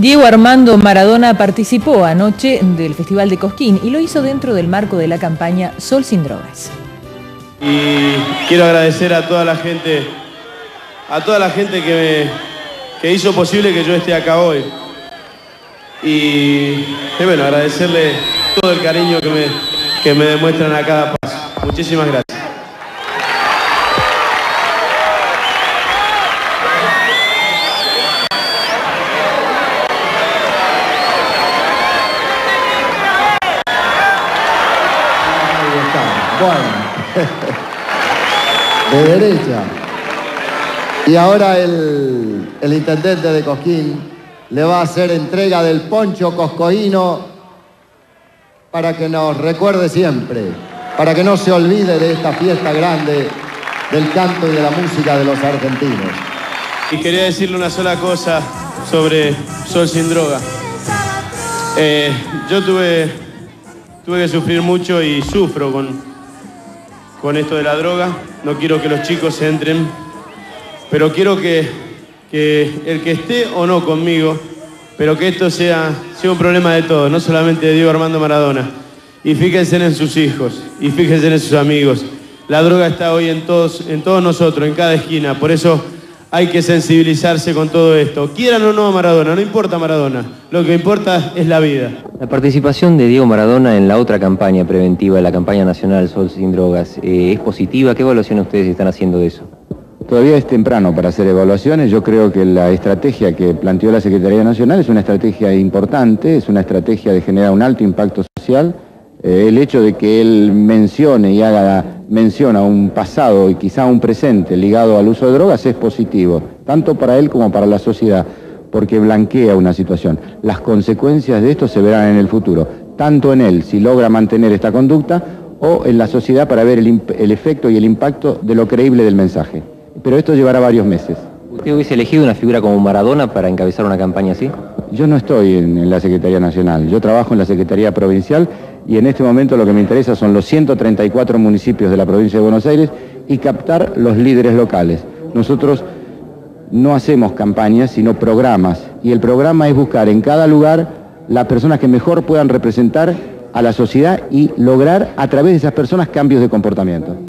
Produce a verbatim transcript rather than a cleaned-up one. Diego Armando Maradona participó anoche del Festival de Cosquín y lo hizo dentro del marco de la campaña Sol sin Drogas. Y quiero agradecer a toda la gente, a toda la gente que, me, que hizo posible que yo esté acá hoy. Y, y bueno, agradecerle todo el cariño que me, que me demuestran a cada paso. Muchísimas gracias. Bueno, de derecha. Y ahora el, el intendente de Cosquín le va a hacer entrega del poncho coscoíno para que nos recuerde siempre, para que no se olvide de esta fiesta grande del canto y de la música de los argentinos. Y quería decirle una sola cosa sobre Sol sin Droga. Eh, yo tuve, tuve que sufrir mucho y sufro con... con esto de la droga. No quiero que los chicos se entren, pero quiero que, que el que esté o no conmigo, pero que esto sea, sea un problema de todos, no solamente de Diego Armando Maradona. Y fíjense en sus hijos, y fíjense en sus amigos. La droga está hoy en todos, en todos nosotros, en cada esquina, por eso hay que sensibilizarse con todo esto. Quieran o no a Maradona, no importa Maradona, lo que importa es la vida. La participación de Diego Maradona en la otra campaña preventiva, la campaña nacional Sol sin Drogas, eh, ¿es positiva? ¿Qué evaluación ustedes están haciendo de eso? Todavía es temprano para hacer evaluaciones. Yo creo que la estrategia que planteó la Secretaría Nacional es una estrategia importante, es una estrategia de generar un alto impacto social. Eh, el hecho de que él mencione y haga... menciona un pasado y quizá un presente ligado al uso de drogas es positivo, tanto para él como para la sociedad, porque blanquea una situación. Las consecuencias de esto se verán en el futuro, tanto en él, si logra mantener esta conducta, o en la sociedad para ver el, el efecto y el impacto de lo creíble del mensaje. Pero esto llevará varios meses. ¿Usted hubiese elegido una figura como Maradona para encabezar una campaña así? Yo no estoy en, en la Secretaría Nacional, yo trabajo en la Secretaría Provincial y en este momento lo que me interesa son los ciento treinta y cuatro municipios de la provincia de Buenos Aires y captar los líderes locales. Nosotros no hacemos campañas, sino programas, y el programa es buscar en cada lugar las personas que mejor puedan representar a la sociedad y lograr a través de esas personas cambios de comportamiento.